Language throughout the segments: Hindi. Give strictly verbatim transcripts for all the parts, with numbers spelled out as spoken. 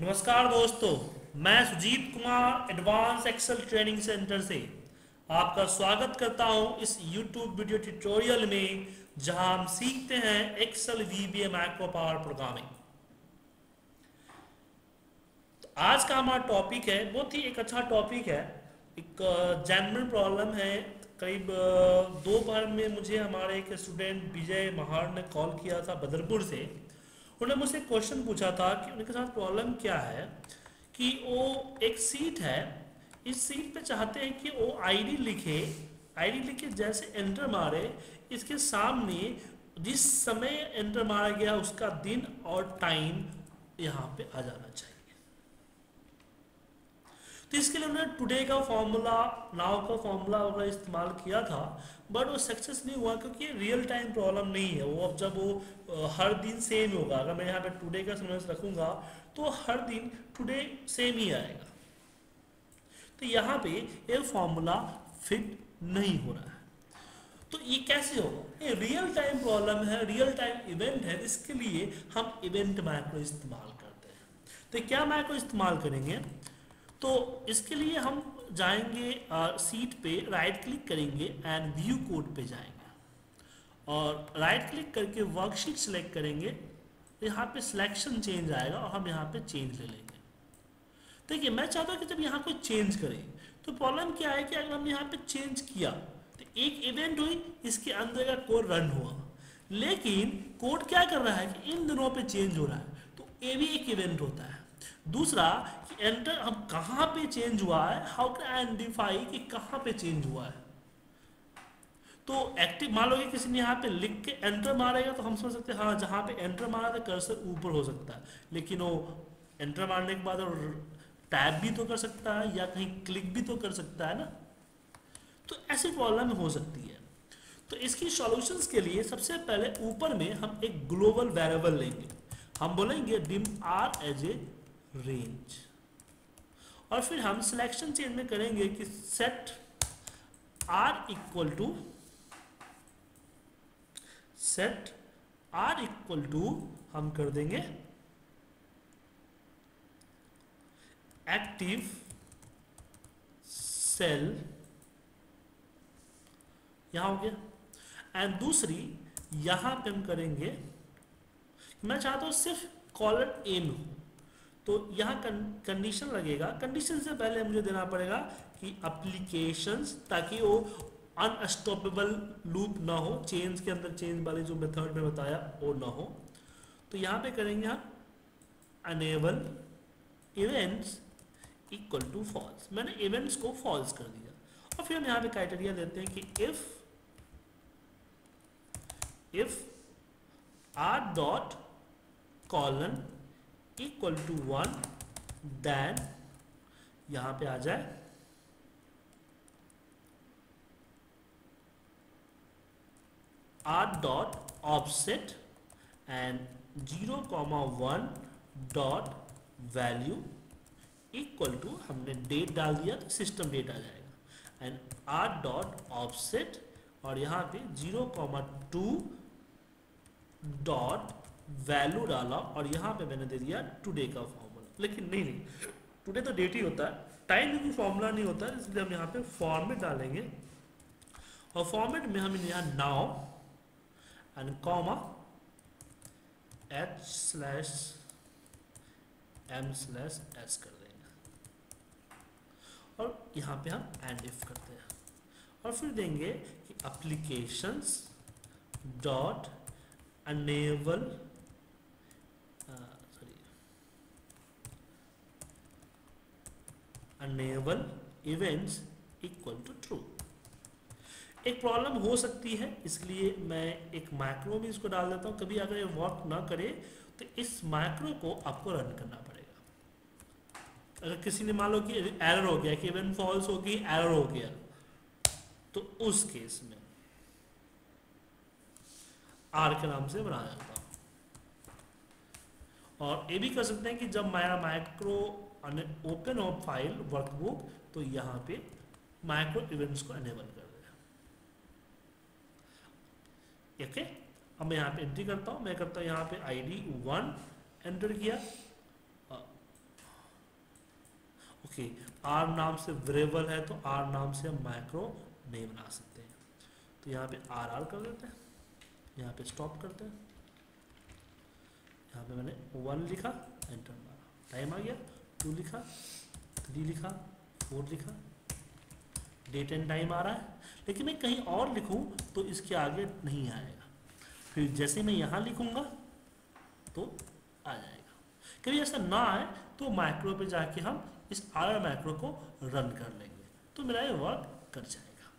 नमस्कार दोस्तों, मैं Sujeet Kumar advance Excel training centre से आपका स्वागत करता हूं इस यूट्यूब वीडियो ट्यूटोरियल में, जहां हम सीखते हैं Excel VBA macro power programming. तो आज का हमारा टॉपिक है, बहुत ही एक अच्छा टॉपिक है, एक जेन्युइन प्रॉब्लम है। करीब दोपहर में मुझे हमारे एक स्टूडेंट विजय महर ने कॉल किया था भद्रपुर से। उन्होंने मुझसे क्वेश्चन पूछा था कि उनके साथ प्रॉब्लम क्या है कि वो एक सीट है, इस सीट पे चाहते हैं कि वो आईडी लिखे, आईडी लिखे जैसे एंटर मारे इसके सामने जिस समय एंटर मारा गया उसका दिन और टाइम यहाँ पे आ जाना चाहिए। तो इसके लिए उन्होंने टुडे का फॉर्मूला, नाउ का फॉर्मूला वगैरह इस्तेमाल किया था, बट वो सक्सेस नहीं हुआ क्योंकि रियल टाइम प्रॉब्लम नहीं है। वो अब जब वो हर दिन सेम होगा, अगर मैं यहाँ पे टुडे का समझ रखूँगा तो हर दिन टुडे सेम ही आएगा। तो यहाँ पे ये फॉर्मूला फिट नहीं हो रहा है। तो ये कैसे होगा? ये रियल टाइम प्रॉब्लम है, रियल टाइम इवेंट है, इसके लिए हम इवेंट मैक्रो इस्तेमाल करते हैं। तो क्या मैक्रो इस्तेमाल करेंगे? तो इसके लिए हम जाएंगे सीट पे, राइट क्लिक करेंगे एंड व्यू कोड पे जाएंगे और राइट क्लिक करके वर्कशीट सेलेक्ट करेंगे। यहाँ पे सिलेक्शन चेंज आएगा और हम यहाँ पे चेंज ले लेंगे। देखिए, मैं चाहता हूँ कि जब यहाँ कोई चेंज करें तो प्रॉब्लम क्या है कि अगर हमने यहाँ पे चेंज किया तो एक इवेंट हुई, इसके अंदर का कोड रन हुआ, लेकिन कोड क्या कर रहा है कि इन दोनों पर चेंज हो रहा है। तो ये भी एक इवेंट होता है। दूसरा कि एंटर हम कहाँ पे चेंज हुआ है, हाउ कैन आइडेंटिफाई कि कहाँ पे चेंज हुआ है। तो एक्टिव मान लो कि किसी ने यहाँ पे लिख के एंटर मारेगा तो हम समझ सकते हैं हाँ जहाँ पे एंटर मारा था कर्सर ऊपर हो सकता है, लेकिन वो एंटर मारने के बाद और टैब भी तो कर सकता है या कहीं क्लिक भी तो कर सकता है ना। तो ऐसी प्रॉब्लम हो सकती है। तो इसकी सॉल्यूशंस के लिए सबसे पहले ऊपर में हम एक ग्लोबल वेरिएबल लेंगे। हम बोलेंगे dim are as a range और फिर हम सिलेक्शन चेंज में करेंगे कि set R equal to set R equal to हम कर देंगे एक्टिव सेल, यहां हो गया। एंड दूसरी यहां पे हम करेंगे, मैं चाहता हूं सिर्फ कॉलम एन हो, तो यहाँ कंडीशन लगेगा। कंडीशन से पहले मुझे देना पड़ेगा कि एप्लीकेशंस, ताकि वो अनस्टॉपेबल लूप ना हो, चेंज के अंदर चेंज वाले जो मेथड में बताया वो ना हो। तो यहाँ पे करेंगे हम enable events equal to false. मैंने इवेंट्स को फॉल्स कर दिया और फिर हम यहाँ पे क्राइटेरिया देते हैं कि if if are dot column equal to one, then यहाँ पे आ जाए are dot offset and zero comma one dot value equal to, हमने डेट डाल दिया तो सिस्टम डेट आ जाएगा, एंड आर डॉट ऑफसेट और यहाँ पे zero comma two dot value डाला और यहाँ पे मैंने दे दिया टुडे का फॉर्मूला। लेकिन नहीं नहीं टुडे तो डेट ही होता है, टाइम भी फॉर्मूला नहीं होता, इसलिए हम यहाँ पे फॉर्मेट डालेंगे और फॉर्मेट में हम यहाँ now and comma H slash M slash S कर देंगे और यहाँ पे हम एंड इफ करते हैं और फिर देंगे कि applications dot enable Enable events equal to true। एक प्रॉब्लम हो सकती है, इसलिए मैं एक माइक्रो में इसको डाल देता हूँ। कभी अगर ये वर्क ना करे तो इस माइक्रो को आपको रन करना पड़ेगा। अगर किसी ने मान लो कि एरर हो गया कि इवेंट फॉल्स हो गई, एरर हो गया, तो उस केस में आर के नाम से बनाया जाता है। और ये भी कर सकते हैं कि जब मेरा macro open of file workbook तो यहाँ पे माइक्रो इवेंट्स को एनेबल कर देगा। ओके, अब मैं यहाँ पे एंट्री करता हूँ, मैं करता हूँ यहाँ पे आईडी वन एंटर किया, ओके okay, आर्म नाम से वेरिएबल है तो आर्म नाम से हम माइक्रो नहीं बना सकते हैं। तो यहाँ पे आर आर कर देते हैं, यहाँ पे स्टॉप करते हैं, यहाँ पे मैंने वन लिखा, एंटर मारा, टाइम आ गया, टू लिखा, थ्री लिखा, फोर लिखा, डेट एंड टाइम आ रहा है। लेकिन मैं कहीं और लिखूँ तो इसके आगे नहीं आएगा, फिर जैसे मैं यहाँ लिखूँगा तो आ जाएगा। कभी ऐसा ना आए तो माइक्रो पे जाके हम इस आर माइक्रो को रन कर लेंगे तो मेरा ये वर्क कर जाएगा।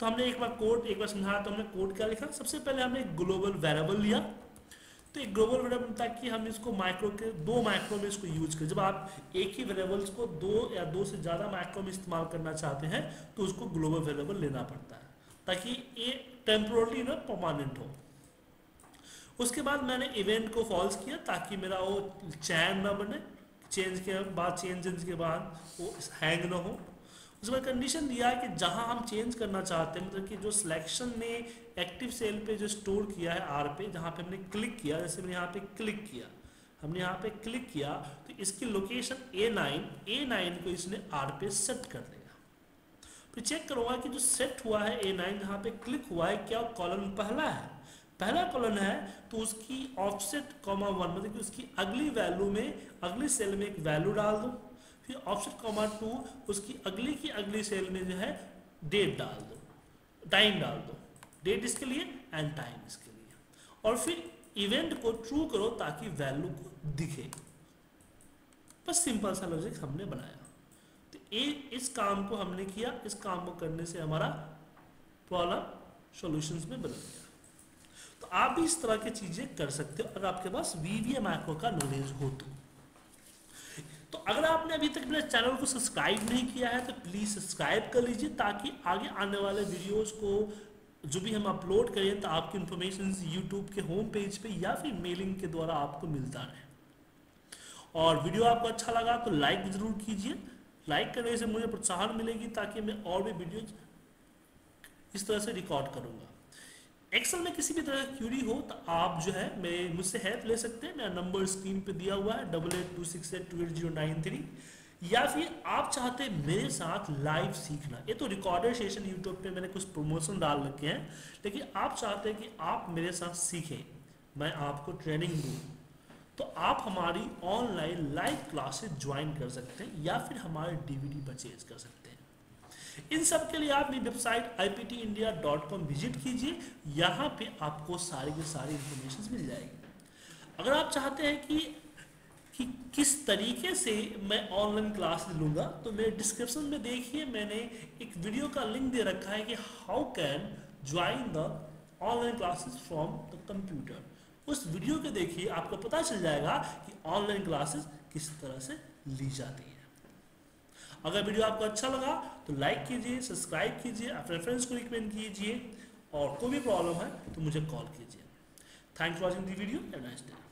तो हमने एक बार कोड एक बार समझाया, तो हमने कोड क्या लिखा, सबसे पहले हमने एक ग्लोबल वेरिएबल लिया। तो एक ग्लोबल वेरिएबल ताकि हम इसको माइक्रो के दो माइक्रो में इसको यूज करें। जब आप एक ही वेरिएबल्स को दो या दो से ज़्यादा माइक्रो में इस्तेमाल करना चाहते हैं तो उसको ग्लोबल वेरिएबल लेना पड़ता है ताकि ये टेम्पोरली ना परमानेंट हो। उसके बाद मैंने इवेंट को फॉल्स किया ताकि मेरा वो चैन ना बने, चेंज के बाद चेंज के बाद वो हैंग ना हो। उसके बाद कंडीशन दिया कि जहां हम चेंज करना चाहते हैं, मतलब कि जो सिलेक्शन ने एक्टिव सेल पे जो स्टोर किया है आर पे, जहां पे हमने क्लिक किया, जैसे मैंने यहाँ पे क्लिक किया, हमने यहाँ पे क्लिक किया तो इसकी location A nine A nine को इसने आर पे सेट कर देगा। फिर चेक करूँगा कि जो सेट हुआ है ए नाइन जहाँ पे क्लिक हुआ है, क्या कॉलम पहला है, पहला कॉलम है तो उसकी ऑफसेट कॉमा वन, मतलब कि उसकी अगली वैल्यू में अगली सेल में एक वैल्यू डाल दो। फिर ऑफसेट कॉमा टू, उसकी अगली की अगली सेल में जो है डेट डाल दो, टाइम डाल दो, डेट इसके लिए एंड टाइम इसके लिए। और फिर इवेंट को ट्रू करो ताकि वैल्यू को दिखे। बस सिंपल सा लॉजिक हमने बनाया। तो ए, इस काम को हमने किया, इस काम को करने से हमारा प्रॉब्लम सॉल्यूशंस में बदल गया। तो आप भी इस तरह की चीजें कर सकते हो अगर आपके पास वीवीए मैक्रो का नॉलेज हो तो। तो अगर आपने अभी तक मेरे चैनल को सब्सक्राइब नहीं किया है तो प्लीज सब्सक्राइब कर लीजिए ताकि आगे आने वाले वीडियोस को जो भी हम अपलोड करें तो आपकी इंफॉर्मेशन यूट्यूब के होम पेज पे या फिर मेलिंग के द्वारा आपको मिलता रहे। और वीडियो आपको अच्छा लगा तो लाइक जरूर कीजिए, लाइक करने से मुझे प्रोत्साहन मिलेगी ताकि मैं और भी वीडियो इस तरह से रिकॉर्ड करूंगा। एक्सेल में किसी भी तरह की क्यूरी हो तो आप जो है मेरे मुझसे हेल्प ले सकते हैं। मेरा नंबर स्क्रीन पे दिया हुआ है double eight two six eight two eight zero nine three. या फिर आप चाहते हैं मेरे साथ लाइव सीखना, ये तो रिकॉर्डेड सेशन यूट्यूब पे मैंने कुछ प्रमोशन डाल रखे हैं, लेकिन आप चाहते हैं कि आप मेरे साथ सीखें, मैं आपको ट्रेनिंग दूँ, तो आप हमारी ऑनलाइन लाइव क्लासेज ज्वाइन कर सकते हैं या फिर हमारे डी वी डी परचेज कर सकते हैं। इन सब के लिए आप मेरी website I P T India dot com visit कीजिए, यहाँ पे आपको सारी की सारी इंफॉर्मेशन मिल जाएगी। अगर आप चाहते हैं कि, कि किस तरीके से मैं ऑनलाइन क्लासेस लूँगा तो मेरे डिस्क्रिप्शन में देखिए मैंने एक वीडियो का लिंक दे रखा है कि how can join the online classes from the computer. उस वीडियो के देखिए, आपको पता चल जाएगा कि ऑनलाइन क्लासेस किस तरह से ली जाती है। अगर वीडियो आपको अच्छा लगा तो लाइक कीजिए, सब्सक्राइब कीजिए, अपने फ्रेंड्स को रिकमेंड कीजिए और कोई भी प्रॉब्लम है तो मुझे कॉल कीजिए। Thanks for watching the video, have a nice day.